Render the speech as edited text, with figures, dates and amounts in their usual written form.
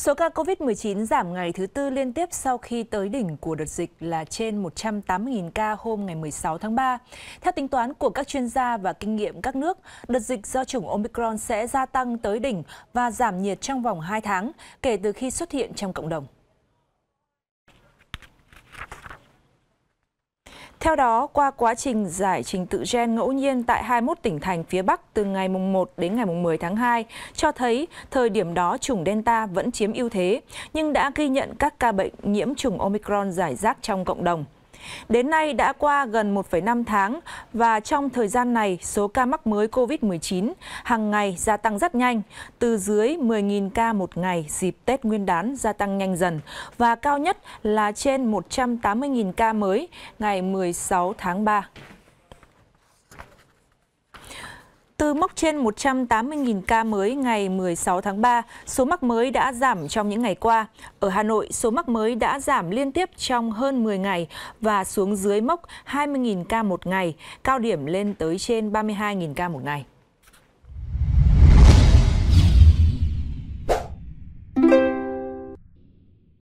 Số ca COVID-19 giảm ngày thứ tư liên tiếp sau khi tới đỉnh của đợt dịch là trên 180.000 ca hôm ngày 16 tháng 3. Theo tính toán của các chuyên gia và kinh nghiệm các nước, đợt dịch do chủng Omicron sẽ gia tăng tới đỉnh và giảm nhiệt trong vòng 2 tháng kể từ khi xuất hiện trong cộng đồng. Theo đó, qua quá trình giải trình tự gen ngẫu nhiên tại 21 tỉnh thành phía Bắc từ ngày 1 đến ngày 10 tháng 2, cho thấy thời điểm đó chủng Delta vẫn chiếm ưu thế, nhưng đã ghi nhận các ca bệnh nhiễm chủng Omicron rải rác trong cộng đồng. Đến nay đã qua gần 1,5 tháng và trong thời gian này, số ca mắc mới COVID-19 hàng ngày gia tăng rất nhanh, từ dưới 10.000 ca một ngày dịp Tết Nguyên đán gia tăng nhanh dần và cao nhất là trên 180.000 ca mới ngày 16 tháng 3. Từ mốc trên 180.000 ca mới ngày 16 tháng 3, số mắc mới đã giảm trong những ngày qua. Ở Hà Nội, số mắc mới đã giảm liên tiếp trong hơn 10 ngày và xuống dưới mốc 20.000 ca một ngày, cao điểm lên tới trên 32.000 ca một ngày.